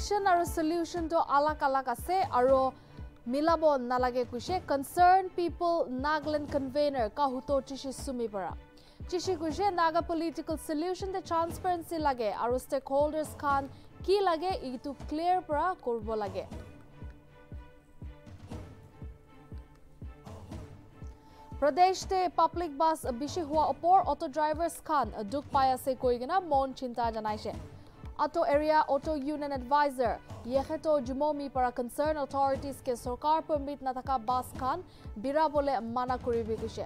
action aru solution to alak alak ase aru milabo nalage kuise concerned people Nagaland convener kahuto tishi sumibara tishi kuise naga political solution the transparency lage aru stakeholders khan ki lage itu clear para korbo lage. Pradesh te public bus bishi hua opor auto drivers khan duk payase koigena mon chinta janaise. Auto area auto union advisor yeheto jumomi para concern authorities ke sarkar permit na thaka bus khan birabole mana koribe kise.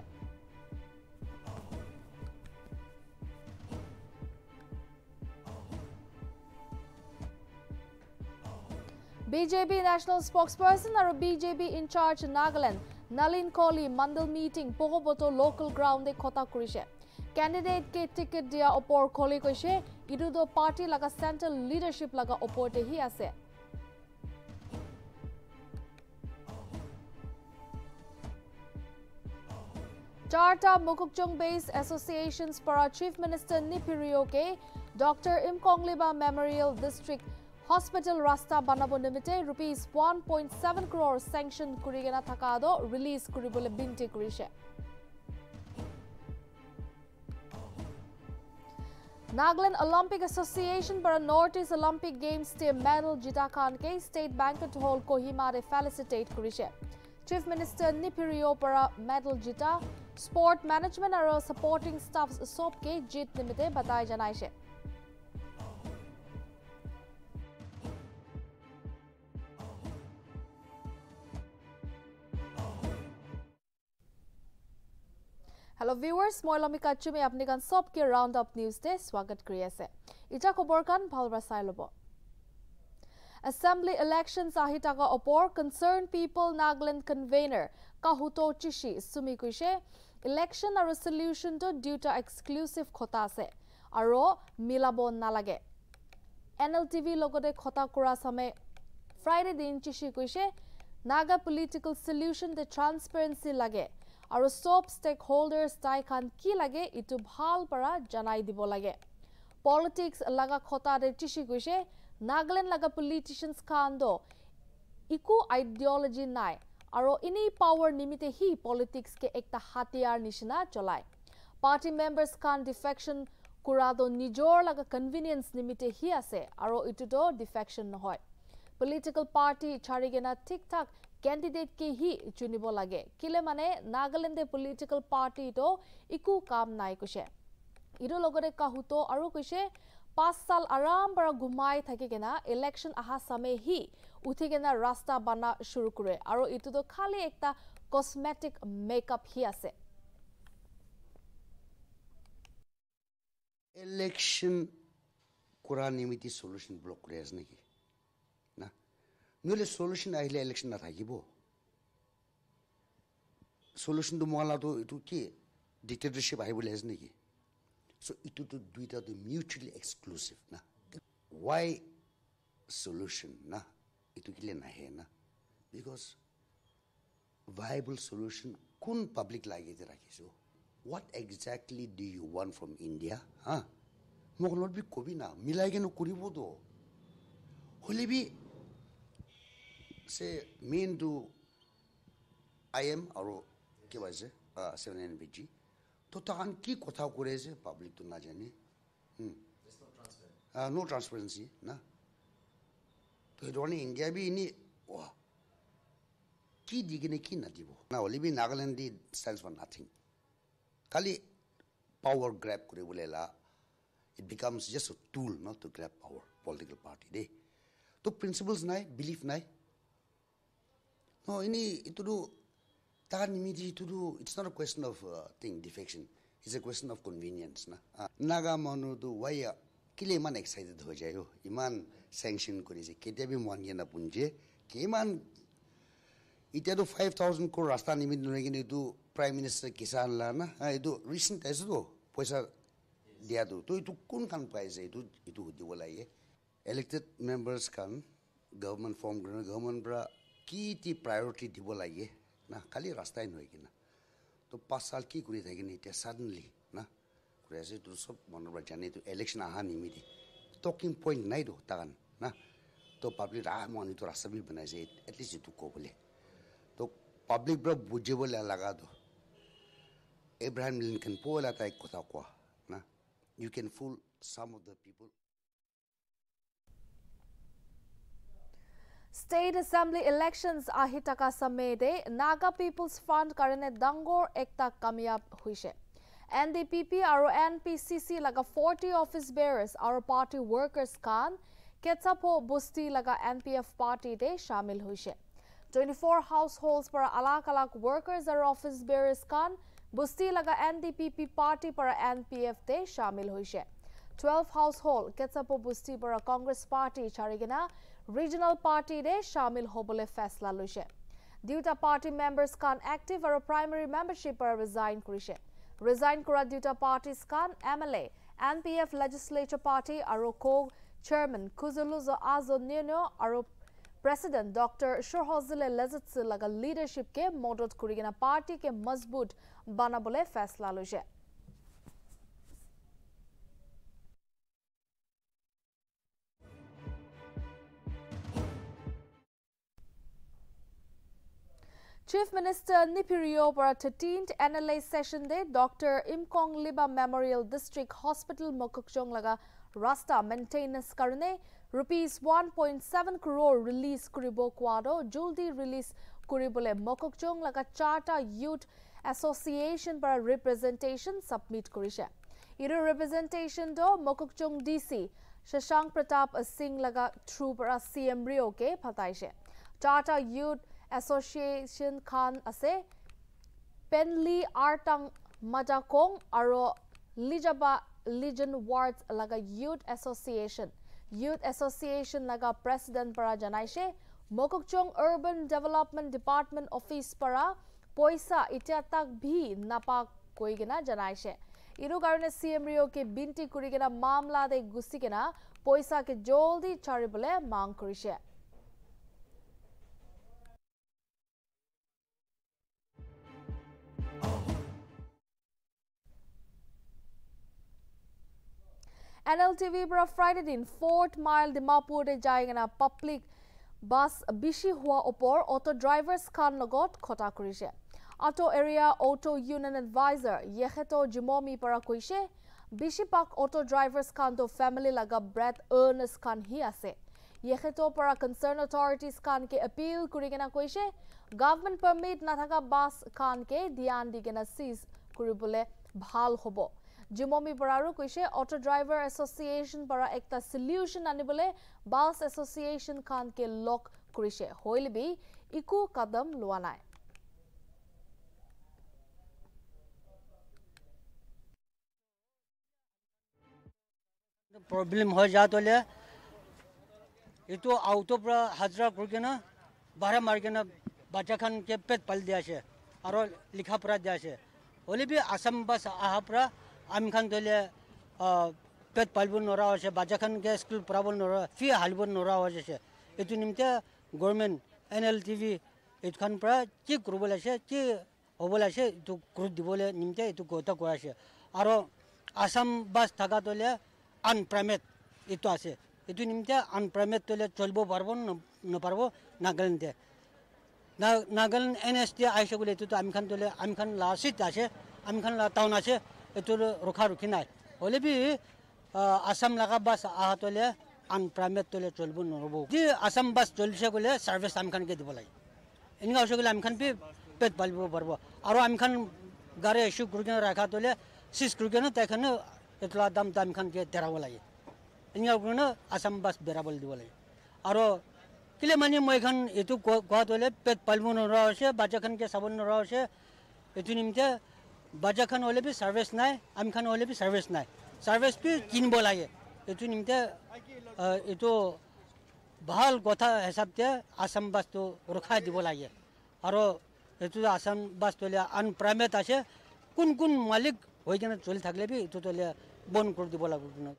BJP national spokesperson aru BJP in charge Nagaland Nalin Kohli mandal meeting pohoboto local ground de khota kurise. Candidate ke ticket dia opor Kohli koise irudo party laga central leadership laga opor te hi ase. Charta Mokokchung based associations para Chief Minister Nipirio ke Dr Imkong Liba Memorial District Hospital Rasta Banabo Nimite rupees 1.7 crore sanction kurigena thakado release kuribole binti kurise. Nagaland Olympic Association para Northeast Olympic Games te medal jita khan ke State Banquet Hall Kohima re felicitate kurise. Chief Minister Nipirio para medal jita sport management aro supporting staffs sop ke jit nimite batai janaise. Hello viewers, Moilamika Chumi apnikan sobke round up news te swagat kori ase. Ita khobor kan bhalbra sai lobo. Assembly elections ahitaga opor concerned people Nagaland convener kahuto chishi sumi kuise election aru solution to duta exclusive khota ase aro milabon nalage. NLTV logote khota kora same Friday din chishi kuise Naga political solution the transparency lage. Aru sob stakeholders tai khan ki lage itu bhal para janai dibo lage. Politics laga khota de tishi kuise Nagaland laga politicians khan do iku ideology nai aro ini power nimite hi politics ke ekta hatiyar nishina cholai. Party members khan defection kurado nijor laga convenience nimite hi ase aro itu do defection nohoy. Political party charigena tik tak candidate ke hi chunibo lage kile mane Nagaland political party to iku kam nai kuse iru logore kahuto aru kuse 5 saal aram bara ghumai thakigena election aha same hi uthigena rasta bana shuru kore aru itu to khali ekta cosmetic makeup hi ase. Election kura nimiti solution block kore asne ki nule solution ahile election na thakibo solution to mongala to itu ki dictatorship ahibole asne ki so itu to duita the mutually exclusive na why solution na itu kile na he na because viable solution kun public lage de rakhiso what exactly do you want from India ha mongol bi kobi na milage no kuribo do hole bi say mean to IM or KYZ 7NBG to tahan ki kotha korese public to na jane there's no transparency no transparency na to doni India bi ini wa ki digene ki na dibo na oli bi Nagaland di stands for nothing kali power grab kore bolela it becomes just a tool not to grab power political party de to principles nai belief nai. No, it's not a question of defection. It's a question of convenience. Naga manu do why kile man excited ho jayo. Iman sanction korise. Ketia bhi mangiye na punje. Ke iman ite do 5,000 crore rasta nimit nolege do Prime Minister Kisan la na. Ito recent aise do paisa dia do. To ito kun kan paise ito diwala ye. Elected members kan government form government bra. Ki ti priority dibo lage na kali rastain hoy kina to 5 saal ki kuri thake ni suddenly na kurese to sob manor jane to election aha nimidi talking point nai do tagan na तो public आ मानी तो रास्ता भी बनाए से at least तू को बोले तो पब्लिक ब्रो बुझे बोला लगा दो एब्राहम लिंकन पोला था एक कोता को ना you can fool some of the people. State Assembly elections ahitaka samede Naga People's Front karene dangor ekta kamyab huise. NDPP aru NPCC laga 40 office bearers aru party workers kan Ketsapo Busti laga NPF party de shamil huise. 24 households para alak-alak workers aru office bearers kan Busti laga NDPP party para NPF de shamil huise. 12 household Ketsapo Busti para Congress party charigena regional party de shamil hobole fesla luise. Duta party members kan active or primary membership or resign kurise. Resign kura duta parties kan MLA, NPF legislature party aro co chairman Kuzuluzo Azo Nino aro president Dr. Shurhozile Lezitsi laga leadership ke modot kurigena party ke mazboot banabole fesla luise. Chief Minister Nipirio para 13th NLA session de Dr. Imkong Liba Memorial District Hospital Mokokchung laga rasta maintenance karne rupees 1.7 crore release kuribo kwado juldi release kuribole Mokokchung laga Charter Youth Association para representation submit kurisha. Iru representation do Mokokchung DC Shashank Pratap Singh laga through para CM Rio ke phataishe. Charter Youth Association Khan Ase Penli Artang Majakong Aro Lijaba Legion Wards Laga Youth Association Laga President Para Janaishe Mokokchung Urban Development Department Office Para Poisa Itiatak Bhi Napa Koigena Janaishe Iru Garne CM Rio Ke Binti Kurigena Mamla De Gusigena Poisa Ke Joldi Charibule Mang Kurishe. NLTV para Friday din Fort Mile Dimapur de jayengena public bus bishi hua opor auto drivers khan logot khota kurise. Auto area auto union advisor Yeheto Jimomi para koise bishi pak auto drivers khan to family laga breath earnest khan hi ase. Yeheto para concerned authorities khan ke appeal kurigena koise government permit nathaka bus khan ke dhyan digena seize kuribole bhal hobo. Jimomi Bararu Kuishe Auto Driver Association para ekta solution anibole Bus Association khan ke lock kurishe hoilbi iku kadam luanai. Problem ho jato le itu auto pra hazra kurgena bara margena bacha khan ke pet pal diya she aro likha pra diya she hoilbi Assam bus ahapra Amkan Dole Pet Palbun Nora Bajakan Gas School Prabun Nora Fia Halbun Nora it nimta government NLTV it can pra chi Krubalashe chi Obolashe to Krudivole Nimte to Kota Kurashe Aro Assam Bas Tagatole unpremet it was it nimta unpremet tole Cholbo Barbon no Parvo Nagalande Nagaland NST I should to Amkan Dole Amkan La Sitashe Amkan La Townashe itu rokaruki naik. Oleh bi Assam laga bus aha tole unprimed tole cholbun norobo. Di Assam bus cholshe gule service amkan ke dibolai. Inga ushe gule amkan bi pet balbo barbo. Aro amkan gare issue kurgen rakha tole sis kurgen takhane itla dam damkan ke derabolai. Inga gune Assam bus berabol dibolai. Aro kile mani moikhan itu gua tole pet balbo noroshe bajakan ke sabun noroshe itu nimte. Bajakan oleh bi service naik, amkan oleh bi service naik. Service bi kin bolai. Itu nimte itu bahal kota hesabnya Assam bus tu rukha di bolai. Aro itu Assam bus tu le unprimed aje. Kun malik hoyjana choli thagle bi itu tu le bon kor di bola guna.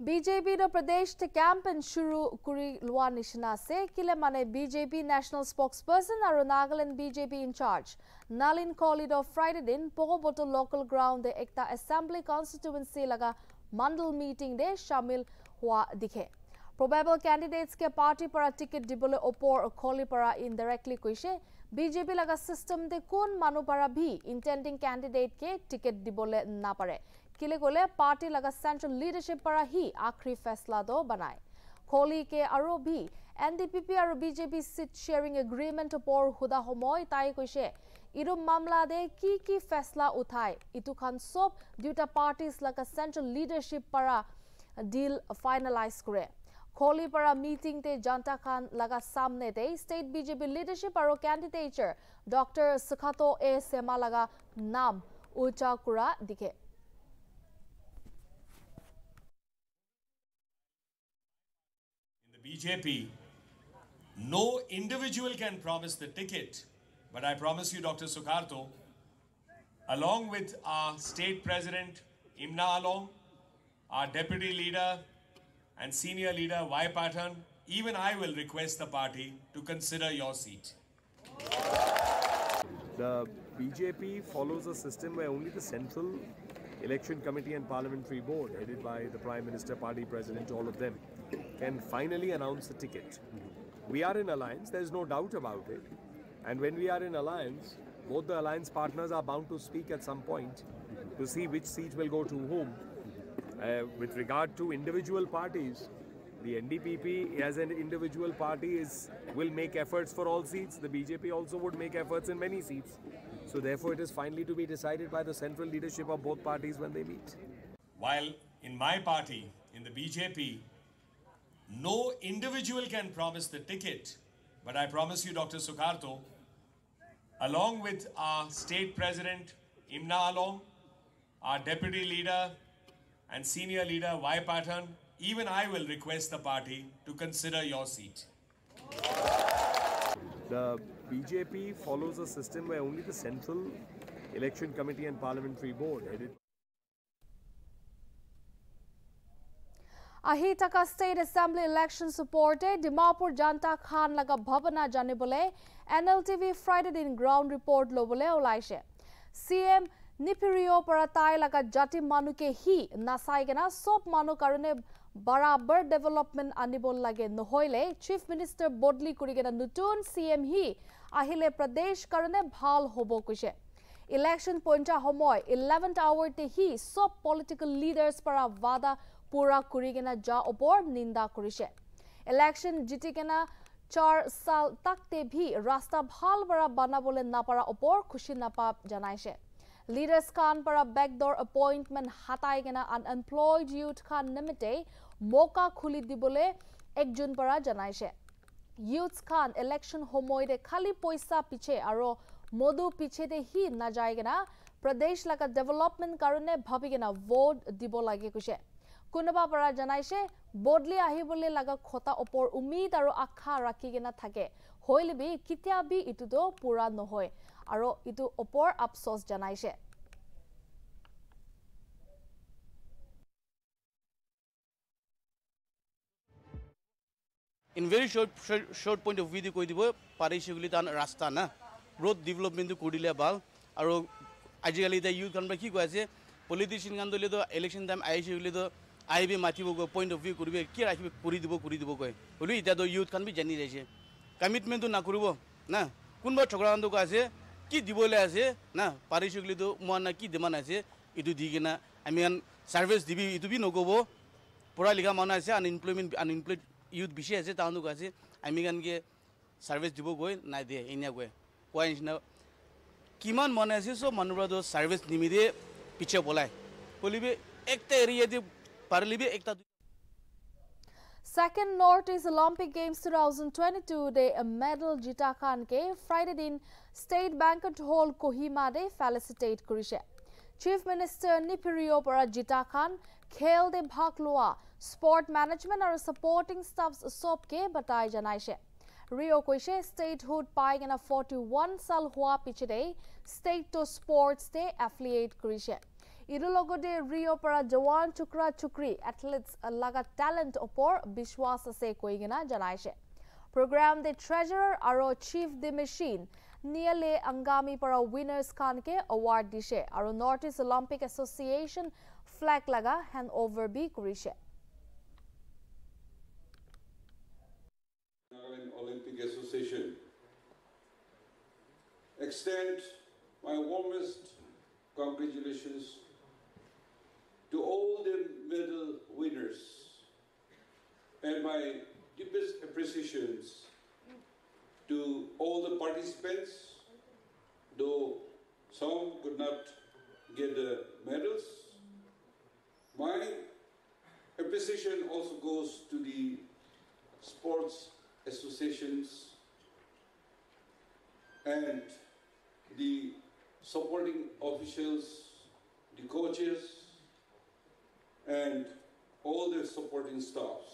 BJP no Pradesh te campaign shuru kuri lua nishna se kile mane BJP national spokesperson aru Nagaland BJP in charge Nalin Kohli do Friday din Pogoboto local ground de ekta assembly constituency laga mandal meeting de shamil हुआ दिखे। Probable candidates के party पर ticket दिबले ओपर खोली परा indirectly कइसे BJP लगा सिस्टम दे कोन मानु परा भी इंटेंडिंग कैंडिडेट के टिकट दिबले ना पारे किले कोले पार्टी लगा सेंट्रल लीडरशिप परा ही आखिरी फैसला दो बनाए। खोली के आरो भी एनडीपीपी और बीजेपी सीट शेयरिंग एग्रीमेंट पर हुदा होमय ताई कइसे इरो मामला दे की फैसला उठाय इतु खान सब दुटा पार्टीज लगा सेंट्रल लीडरशिप परा डील फाइनलाइज करे। खोलीपारा मीटिंग ते जनता खान लगा सामने दे स्टेट बीजेपी लीडरशिप और कैंडिडेटर डॉक्टर सुखातो ए सेमा लगा नाम ऊंचा कुरा दिखे। In the BJP, no individual can promise the ticket, but I promise you, Dr. Sukarto, along with our state president Imna Alom, our deputy leader and senior leader Vai Patan, even I will request the party to consider your seat. The BJP follows a system where only the Central Election Committee and Parliamentary Board, headed by the Prime Minister, Party President, all of them, can finally announce the ticket. We are in alliance, there's no doubt about it. And when we are in alliance, both the alliance partners are bound to speak at some point to see which seat will go to whom. With regard to individual parties, the NDPP as an individual party will make efforts for all seats. The BJP also would make efforts in many seats. So therefore it is finally to be decided by the central leadership of both parties when they meet. While in my party, in the BJP, no individual can promise the ticket, but I promise you, Dr. Sukarto, along with our state president Imna Alom, our deputy leader and senior leader Vai Patan, even I will request the party to consider your seat. The BJP follows a system where only the Central Election Committee and Parliamentary Board headed. Ahitaka State Assembly election supported Dimapur Janta Khan laga bhavana janibole NLTV Friday din ground report lobole olaishe. CM Nipirio para tai laga jati manu ke hi nasai gena sob manu karone barabar development anibol lage nohoile Chief Minister bodli kuri gena nutun CM hi ahile Pradesh karone bhal hobo kuse. Election poncha homoy 11th hour te hi sob political leaders para wada pura kuri gena ja opor ninda kurise. Election jiti gena 4 saal tak te bhi rasta bhal bara banabole napara opor khushi napa janaise. Leaders Khan para backdoor appointment hatai gena unemployed youth Khan nimite moka khuli dibole 1 June para janaise. Youth Khan election homoide khali poisa piche aro modu piche de hi na jai gena Pradesh laga development karone bhabi gena vote dibo lage kuse. Kunoba para janaise bodli ahibole laga khota opor umid aro akha rakhi gena thake. Hoilbi kitiabi itu do pura nohoy. आरो इतु ओपर अफसोस जनाइसे। In very short point of view दे कोई दिवो पारिश गुली तान रास्ता ना growth development दे कोडी ले बाल आरो आज गली ता youth कन बकी को ऐसे politician कन दो ले तो election time आये शुगली तो आये भी माथी वो को point of view कुरी भी क्या राखी भी कुरी दिवो कोई बोली इता तो youth कन भी जनी रहे commitment तो ना कुरी वो ना कुनबा ठगरांदो कासे की दिबोले आसे ना पारिशुकली तो मोना की दिमान आसे इतु दिगेना आई मीन सर्विस दिबी इतु बि नगोबो पुरा लिगा माना आसे अनएम्प्लॉयड यूथ बिशे आसे तांदो कासे आई मीन के सर्विस दिबो गय ना दे इन्या गय कोइन्स ना किमान माना आसे सो मनुरा दो सर्विस निमिदे पिचे बोलाय बोलिबे एकटा एरिया दि पारलिबे एकटा। Second North East Olympic Games 2022 day medal jita Khan ke Friday din State Banquet Hall Kohima de felicitate kurise. Chief Minister Nipirio para jita Khan khel de bhag loa sport management aru supporting staffs sob ke batai janaise. Rio koise statehood pai gena 41 saal hua pichide state to sports de affiliate kurise. Irulogode Rio para Jawan Chukra Chukri athletes laga talent opor Bishwas se koigena janaise. Program the treasurer aro chief the machine Niale Angami para winners Khan ke award dishe aro North East Olympic Association flag laga handover bi kurise. extend my warmest congratulations to all the medal winners and my deepest appreciations to all the participants, though some could not get the medals. My appreciation also goes to the sports associations and the supporting officials, the coaches, and all the supporting staffs.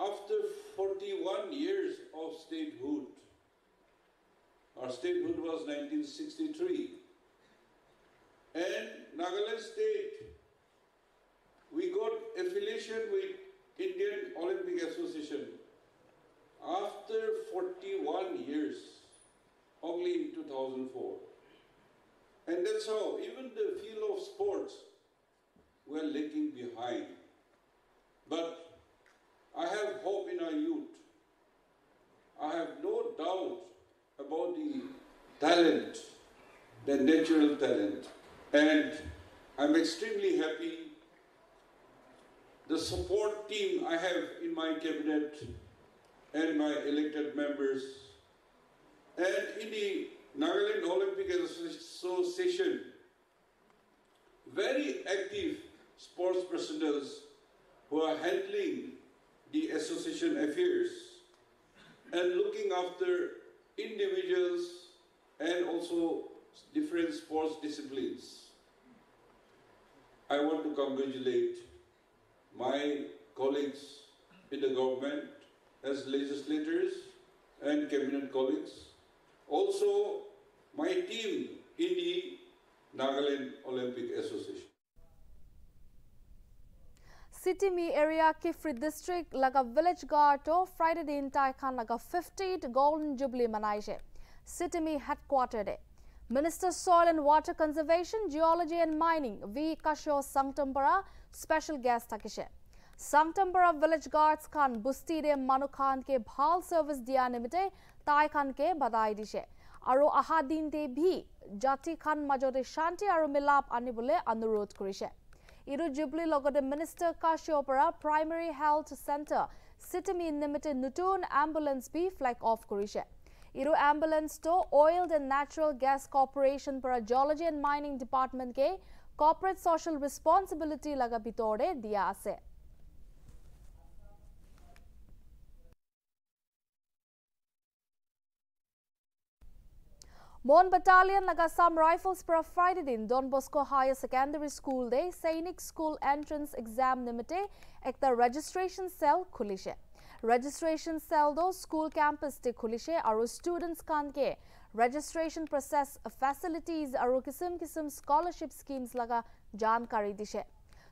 After 41 years of statehood, our statehood was 1963, and Nagaland state, we got affiliation with Indian Olympic Association after 41 years, only in 2004. And that's how even the field of sports were lagging behind. But I have hope in our youth. I have no doubt about the talent, the natural talent. And I'm extremely happy. The support team I have in my cabinet and my elected members, and in the Nagaland Olympic Association, very active sports personnel who are handling the association affairs and looking after individuals and also different sports disciplines. I want to congratulate my colleagues in the government as legislators and cabinet colleagues. Also, my team in the Nagaland Olympic Association. Sitimi area Kifri district laga village garto Friday din taikhan laga 50th Golden Jubilee manaije. Sitimi headquartered. Minister Soil and Water Conservation, Geology and Mining V. Kasho Sangtambara special guest takishe. Sangtambara village guards khan bustide manu khan ke bhal service diya nimite tai khan ke badai dishe. Aro ahadin te bhi jati khan majore shanti aro milap anibule anurod kurishe. Iru jubli logode Minister Kasho para Primary Health Center Sitimi nimite nutun ambulance bhi flag off kurishe. Iru ambulance to Oil and Natural Gas Corporation para Geology and Mining Department ke corporate social responsibility laga bitore diya ase. Mon Battalion laga Assam Rifles para Friday din Don Bosco Higher Secondary School de Sainik School Entrance Exam nimite ekta registration cell khulishe. Registration cell do school campus te khulishe aru students kan ke registration process facilities aru kisim kisim scholarship schemes laga jankari dishe.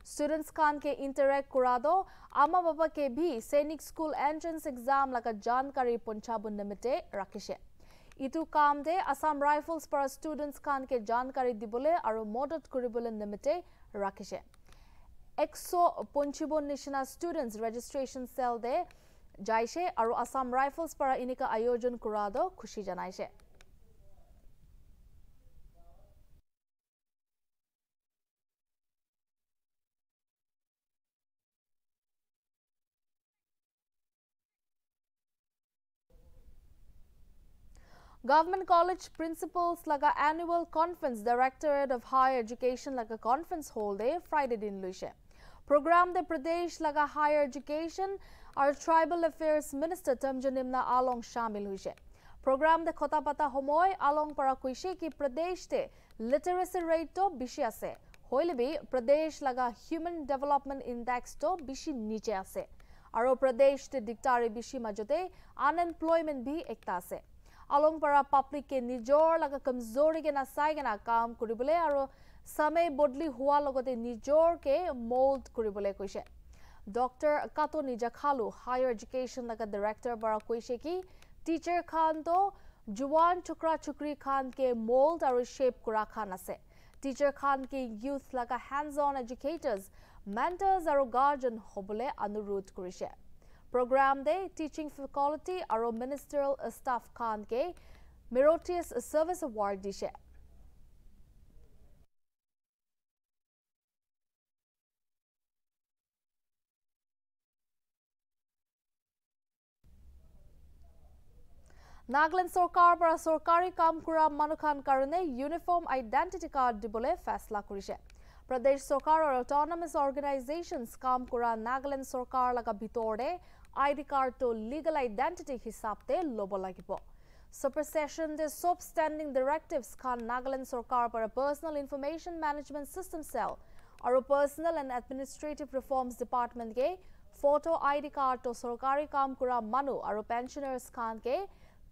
Students kan ke interact kurado ama baba ke bhi Sainik School Entrance Exam laga jankari ponchabun nimite rakishe. Itu kam de Assam Rifles para students kan ke jankari dibole aru modot kuribole nimite rakishe. 155 nishina students registration cell de Jaishe aru Assam Rifles para inika ayojon kurado khushi janaishe. Government College Principals laga annual conference Directorate of Higher Education laga conference hall de Friday din luishe. Program de Pradesh laga Higher Education our Tribal Affairs Minister Tamjan Imna Alom shamil huishe. Program de khota pata homoy along para kuishe ki Pradesh te literacy rate to bishi ase. Hoilebi Pradesh laga Human Development Index to bishi niche ase. Aro Pradesh te diktari bishi majote unemployment bhi ekta ase. Along para public ke nijor laga kamzori ke na sai ke na kaam kuribole aro samay bodli hua logote nijor ke mold kuribole koise. Dr Kato Nijakhalu Higher Education laga director bara koise ki teacher khan to juwan chukra chukri khan ke mold aro shape kura khan ase. Teacher khan ke youth laga hands on educators, mentors aro guardian hobole anurod korise. Program de teaching faculty aro ministerial staff khan ke meritorious service award this year. Nagaland Sorkar para Sorkari Kamkura Manukhan Karane Uniform Identity Card Dibole Fasla Kurishe. Pradesh Sorkar or Autonomous Organizations Kamkura Nagaland Sorkar Laga Bitore ID Card to Legal Identity Hisapte Lobolagipo. Supersession the Soap Standing Directives Khan Nagaland Sorkar para Personal Information Management System Cell or Personal and Administrative Reforms Department Gay Photo ID Card to Sorkari Kamkura Manu or Pensioners Khan Gay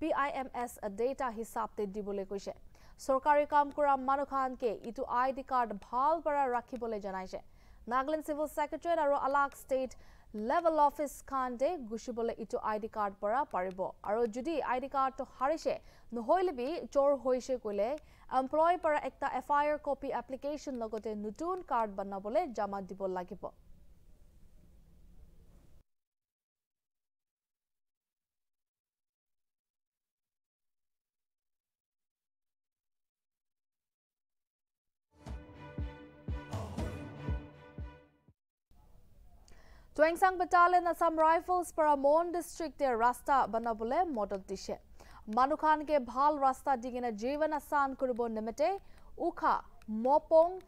PIMS data hisapte dibole koise sorkari kam kora manukhan ke itu ID card bhal para rakhi bole janaise Nagaland civil secretary aro alak state level office khan de gushibole itu ID card para paribo aro jodi ID card to harise nohoilebi chor hoise koile employee para ekta FIR copy application logote nutun card banabole jama dibol lagibo. Tuensang Battalion Assam Rifles para Mon district their rasta banabole model dishe. Manukhan ke bhal rasta digina jeevan asan kuribo nimite ukha mopong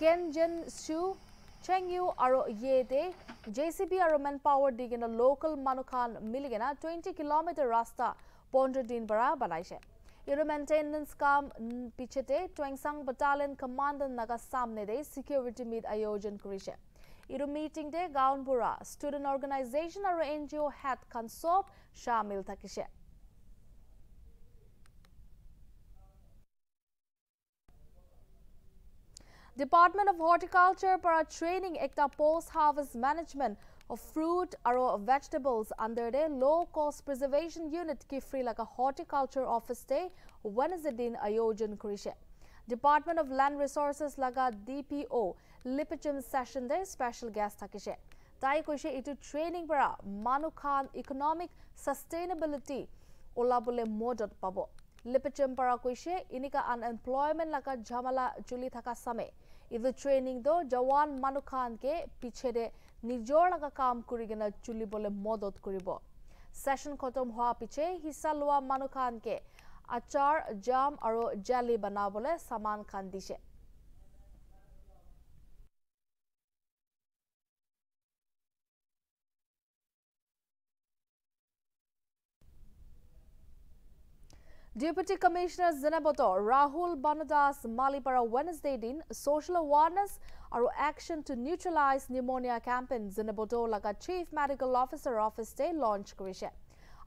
kenjen su chengyu aro yete JCB aro manpower digina local manukhan miligena 20 km rasta 15 din para banaise. Iro maintenance kam pichete Tuensang Battalion Commandant Naga samne de security meet ayojan kurishe. Iru meeting de Gaunbura student organization or NGO hat consop shamil thakishe. Department of Horticulture para training ekta post harvest management of fruit or vegetables under the low cost preservation unit Kifri like a horticulture office day Wednesday din ayojan kurishe. Department of Land Resources laga DPO Lipichem session day special guest thakishe. Tai koise itu training para manukhan economic sustainability olabole modot pabo. Lipichem para koise inika unemployment laga jamala juli thaka same. Itu training do jawan manukhan ke piche de nijor laga kaam kurigena juli bole modot kuribo. Session khotom hoa piche hissa loa manukhan ke achar jam aro jelly banabole saman khan dishe. Deputy Commissioner Zinaboto Rahul Banudas Mali para Wednesday din social awareness or action to neutralize pneumonia campaign Zinaboto laga Chief Medical Officer Office day launch kurishe.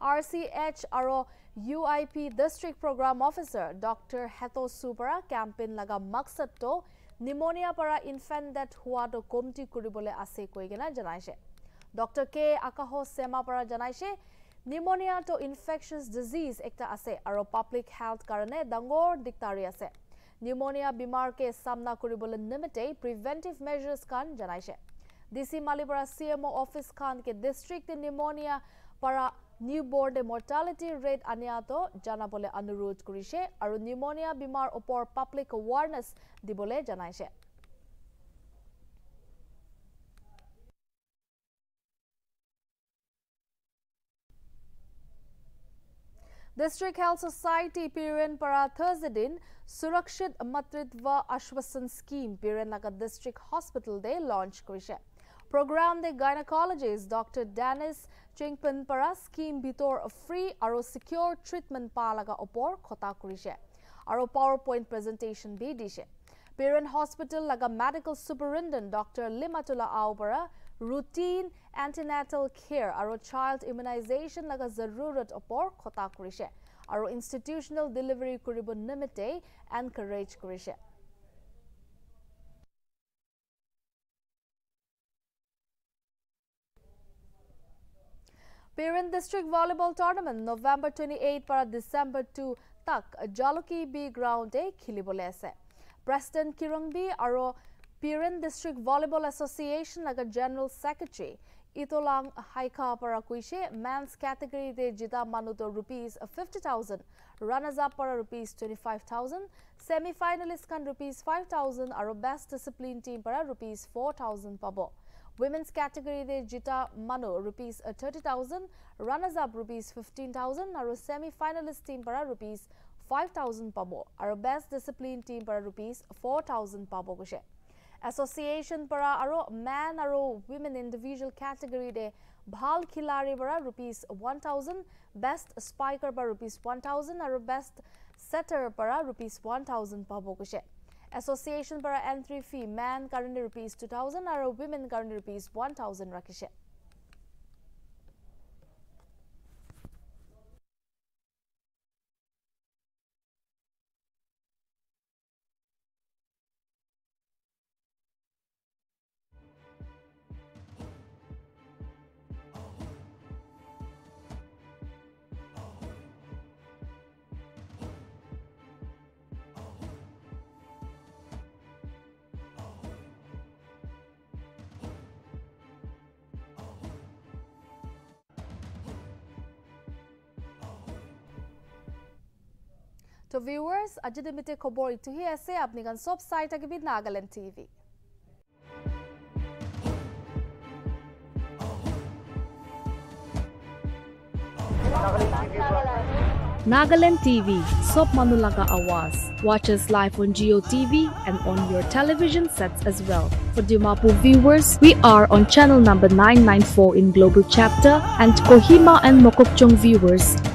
RCH aro UIP District Program Officer Dr. Heto Supara campaign laga maksat to pneumonia para infant that hua to komti kuribole ase koigena janaise. Dr. K Akaho Sema para janaise pneumonia to infectious disease ekta ase aro public health karane dangor diktari ase. Pneumonia bimar ke samna kuribole nimite preventive measures kan janaise. DC Malibara CMO office kan ke district pneumonia para newborn mortality rate aniato janabole anurod kurishe aro pneumonia bimar opor public awareness dibole janaise. District Health Society Piran para Thursday din Surakshit Matritva Ashwasan Scheme Piran laga District Hospital de launch kurishe. Program de gynecologist Dr. Dennis Chingpin para scheme bitor free aro secure treatment pa laga opor khota kurishe. Aro PowerPoint presentation bi dishe. Piran Hospital laga Medical Superintendent Dr. Limatula Aubara routine antenatal care aro child immunization laga zarurat opor khota kurishe aro institutional delivery kuribo nimite encourage kurishe. Piran district volleyball tournament November 28 para December 2 tak Jaluki B ground e khilibole ase. President Kirangbi aro Piran District Volleyball Association laga General Secretary Itolang Haika Parakuishe, men's category de Jida Manuto ₹50,000, runners up para ₹25,000, semi finalist kan ₹5,000, aro best discipline team para ₹4,000 pabo. Women's category de Jita Manu ₹30,000, runners up ₹15,000, aro semi finalist team para ₹5,000 pabo, aro best discipline team para ₹4,000 pabo kushe. Association para aro man aro women individual category de bhal khilari para ₹1,000, best spiker para ₹1,000, aro best setter para ₹1,000 pabo kushe. Association para entry fee man currently ₹2,000, aro women currently ₹1,000 rakishe. To viewers, ajidimite khobor itu hi ase apni kan sob site ke bid Nagaland TV. Nagaland TV, sob manulaga awaz, watches live on Geo TV and on your television sets as well. For Dimapur viewers, we are on channel number 994 in Global Chapter, and Kohima and Mokokchung viewers